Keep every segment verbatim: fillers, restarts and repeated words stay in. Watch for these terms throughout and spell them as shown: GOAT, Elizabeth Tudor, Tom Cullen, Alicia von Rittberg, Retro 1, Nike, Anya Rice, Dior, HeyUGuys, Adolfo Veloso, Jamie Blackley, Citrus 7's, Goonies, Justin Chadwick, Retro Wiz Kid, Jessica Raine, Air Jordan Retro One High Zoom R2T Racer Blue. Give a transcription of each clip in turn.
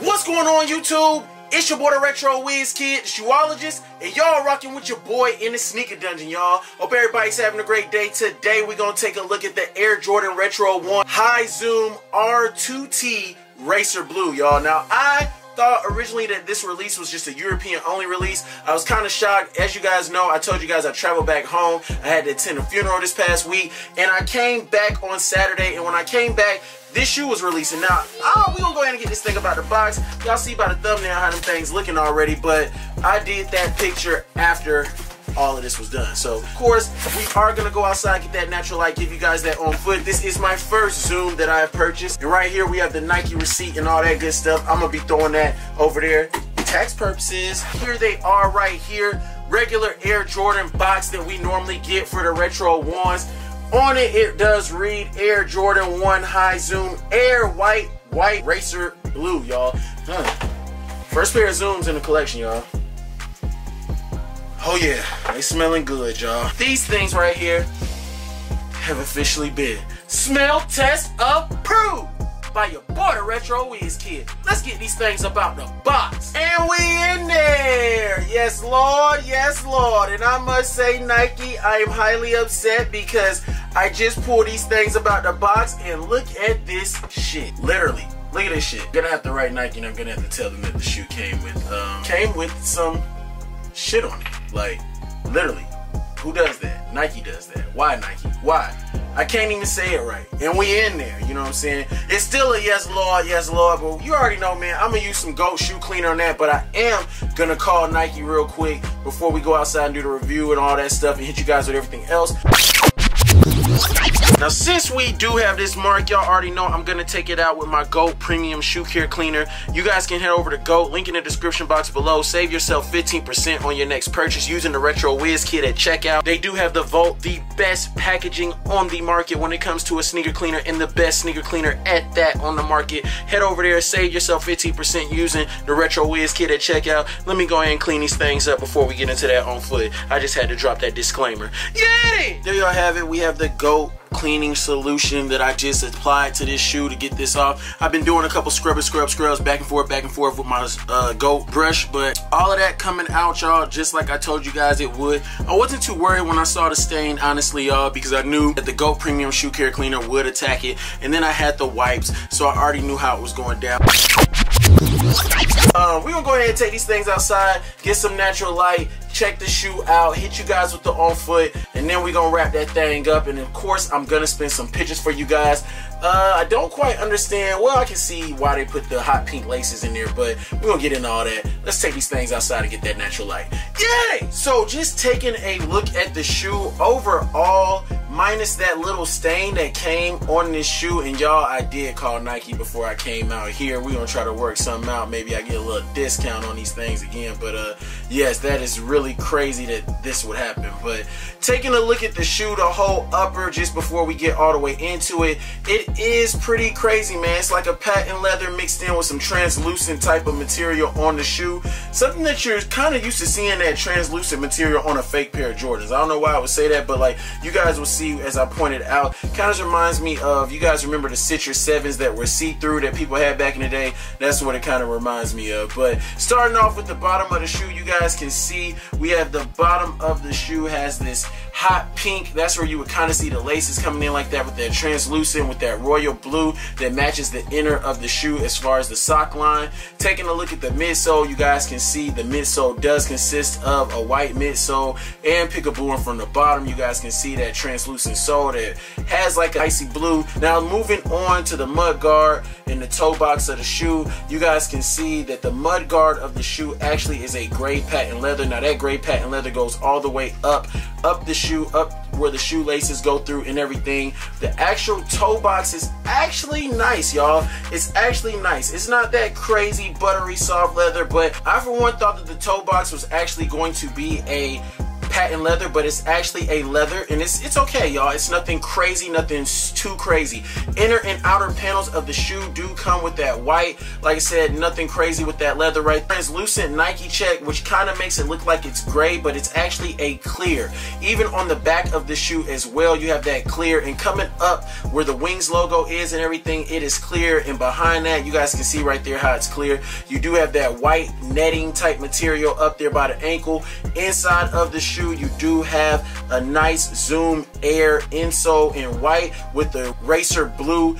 What's going on YouTube? It's your boy the Retro Wiz Kid, shoeologist, and y'all rocking with your boy in the sneaker dungeon, y'all. Hope everybody's having a great day. Today we're going to take a look at the Air Jordan Retro One High Zoom R two T Racer Blue, y'all. Now I thought originally that this release was just a European only release. I was kind of shocked. As you guys know, I told you guys I traveled back home. I had to attend a funeral this past week, and I came back on Saturday, and when I came back, this shoe was releasing. Now, oh, we're going to go ahead and get this thing about the box. Y'all see by the thumbnail how them things looking already, but I did that picture after all of this was done. So, of course, we are going to go outside, get that natural light, give you guys that on foot. This is my first Zoom that I have purchased. And right here, we have the Nike receipt and all that good stuff. I'm going to be throwing that over there. Tax purposes, here they are right here. Regular Air Jordan box that we normally get for the Retro Ones. On it, it does read Air Jordan One High Zoom Air White White Racer Blue, y'all. Huh. First pair of Zooms in the collection, y'all. Oh yeah, they smelling good, y'all. These things right here have officially been smell test approved by your boy the Retro Wiz Kid. Let's get these things up out the box. And we in there. Yes, Lord. Yes, Lord. And I must say, Nike, I am highly upset because I just pulled these things about the box and look at this shit. Literally. Look at this shit. I'm gonna have to write Nike and I'm gonna have to tell them that the shoe came with um came with some shit on it. Like, literally. Who does that? Nike does that. Why, Nike? Why? I can't even say it right. And we in there, you know what I'm saying? It's still a yes, Lord, yes, Lord, but you already know, man, I'm going to use some GOAT shoe cleaner on that, but I am going to call Nike real quick before we go outside and do the review and all that stuff and hit you guys with everything else. Now, since we do have this mark, y'all already know I'm going to take it out with my GOAT Premium Shoe Care Cleaner. You guys can head over to GOAT, link in the description box below. Save yourself fifteen percent on your next purchase using the Retro Wiz Kid at checkout. They do have the Volt, the best packaging on the market when it comes to a sneaker cleaner and the best sneaker cleaner at that on the market. Head over there, save yourself fifteen percent using the Retro Wiz Kid at checkout. Let me go ahead and clean these things up before we get into that on foot. I just had to drop that disclaimer. Yay! There y'all have it. We have the GOAT cleaning solution that I just applied to this shoe to get this off. I've been doing a couple scrubber scrub scrubs back and forth back and forth with my uh, GOAT brush, but all of that coming out, y'all, just like I told you guys it would. I wasn't too worried when I saw the stain, honestly, y'all, because I knew that the GOAT Premium Shoe Care Cleaner would attack it, and then I had the wipes, so I already knew how it was going down. Uh, we're gonna go ahead and take these things outside, get some natural light, check the shoe out, hit you guys with the on foot, and then we're gonna wrap that thing up. And of course, I'm gonna spin some pictures for you guys. Uh, I don't quite understand, well, I can see why they put the hot pink laces in there, but we're gonna get into all that. Let's take these things outside and get that natural light. Yay! So, just taking a look at the shoe overall, minus that little stain that came on this shoe. And y'all, I did call Nike before I came out here. We're gonna try to work something out. Maybe I get a little discount on these things again. But uh, yes, that is really crazy that this would happen. But taking a look at the shoe, the whole upper, just before we get all the way into it, it is pretty crazy, man. It's like a patent leather mixed in with some translucent type of material on the shoe. Something that you're kind of used to seeing, that translucent material on a fake pair of Jordans. I don't know why I would say that, but like you guys will see, as I pointed out, kind of reminds me of, you guys remember the Citrus sevens that were see-through that people had back in the day? That's what it kind of reminds me of. But starting off with the bottom of the shoe, you guys can see we have the bottom of the shoe has this hot pink. That's where you would kind of see the laces coming in like that, with that translucent, with that royal blue that matches the inner of the shoe as far as the sock line. Taking a look at the midsole, you guys can see the midsole does consist of a white midsole and pick a blue one from the bottom. You guys can see that translucent juice and soda. It has like an icy blue. Now moving on to the mud guard in the toe box of the shoe, you guys can see that the mud guard of the shoe actually is a gray patent leather. Now that gray patent leather goes all the way up, up the shoe, up where the shoelaces go through and everything. The actual toe box is actually nice, y'all. It's actually nice. It's not that crazy buttery soft leather, but I for one thought that the toe box was actually going to be a patent leather, but it's actually a leather, and it's it's okay, y'all. It's nothing crazy, nothing's too crazy. Inner and outer panels of the shoe do come with that white. Like I said, nothing crazy with that leather, right? Translucent Nike check, which kind of makes it look like it's gray, but it's actually a clear. Even on the back of the shoe as well, you have that clear, and coming up where the Wings logo is and everything, it is clear, and behind that, you guys can see right there how it's clear. You do have that white netting type material up there by the ankle. Inside of the shoe, you do have a nice Zoom Air insole in white with the racer blue.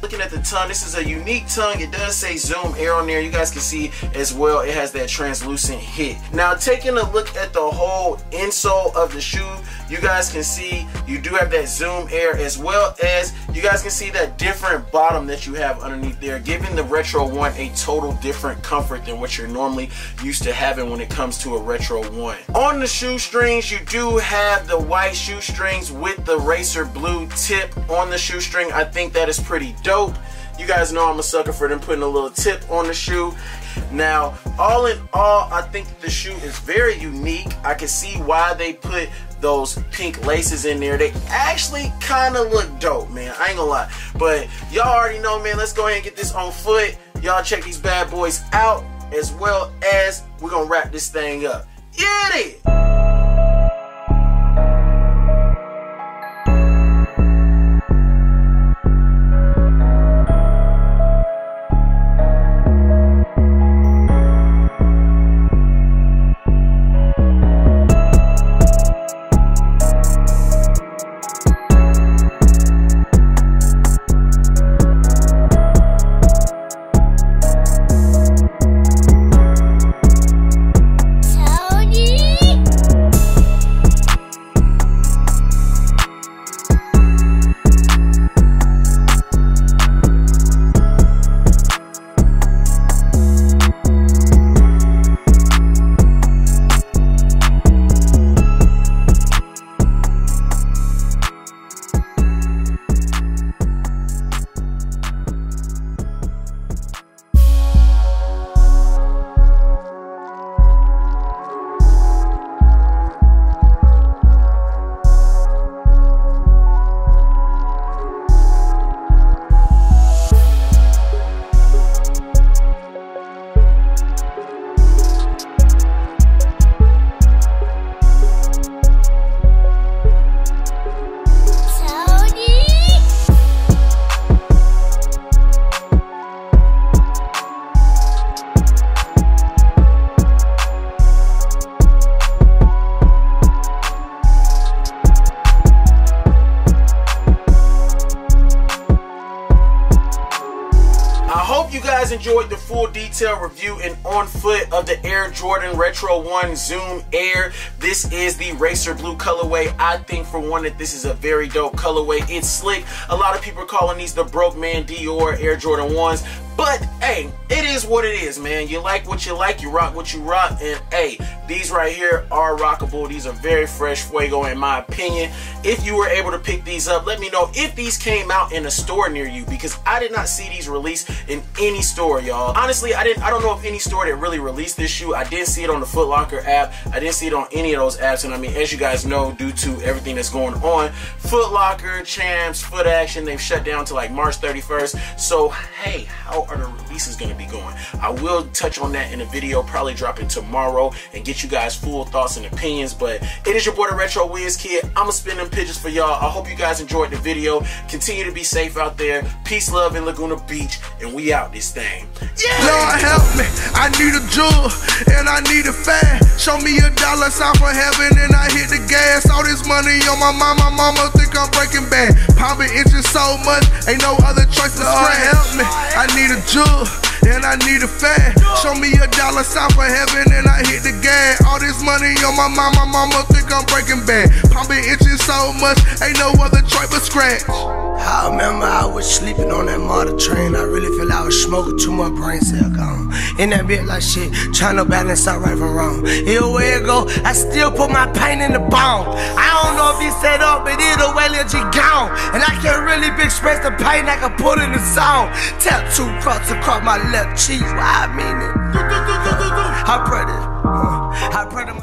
Looking at the tongue, this is a unique tongue. It does say Zoom Air on there. You guys can see as well, it has that translucent hit. Now taking a look at the whole insole of the shoe, you guys can see you do have that Zoom Air, as well as you guys can see that different bottom that you have underneath there, giving the Retro One a total different comfort than what you're normally used to having when it comes to a Retro One. On the shoestrings, you do have the white shoestrings with the racer blue tip on the shoestring. I think that is pretty dope. Dope. You guys know I'm a sucker for them putting a little tip on the shoe. Now, all in all, I think the shoe is very unique. I can see why they put those pink laces in there. They actually kind of look dope, man. I ain't gonna lie. But y'all already know, man. Let's go ahead and get this on foot. Y'all check these bad boys out, as well as we're gonna wrap this thing up. Get it! Enjoyed the full detail review and on foot of the Air Jordan Retro One Zoom Air. This is the racer blue colorway. I think for one that this is a very dope colorway. It's slick. A lot of people are calling these the broke man Dior Air Jordan ones, but hey, it is what it is, man. You like what you like, you rock what you rock, and hey, these right here are rockable. These are very fresh fuego in my opinion. If you were able to pick these up, let me know if these came out in a store near you, because I did not see these released in any store, y'all. Honestly, I didn't I don't know of any store that really released this shoe. I didn't see it on the Foot Locker app. I didn't see it on any of those apps, and I mean, as you guys know, due to everything that's going on, Foot Locker, Champs, Foot Action, they've shut down to like March thirty-first. So hey, how are the releases going to be going? I will touch on that in a video, probably dropping tomorrow, and get you guys full thoughts and opinions. But it is your boy, the Retro Wiz Kid. I'm gonna spin them pictures for y'all. I hope you guys enjoyed the video. Continue to be safe out there. Peace, love in Laguna Beach, and we out this thing. Yeah! Lord help me, I need a jewel and I need a fan. Show me a dollar sign for heaven and I hit the gas. All this money on my mind, my mama think I'm breaking bad. Popping inches so much, ain't no other choice. Lord help me, I need a jewel and and I need a fan. Show me a dollar sign for heaven and I hit the gas. All this money on my mind, my mama think I'm breaking bad. Pumping inches so much, ain't no other choice but scratch. I remember I was sleeping on that motor train. I really feel I was smoking too much, brain cell gone. In that bit like shit, trying to balance out right from wrong. Either way it go, I still put my pain in the bone. I don't know if it's set up, but either way it's just gone. And I can't really express the pain I can put in the song. Tattoo cuts across my left cheek, why I mean it. I pray that, I pray that my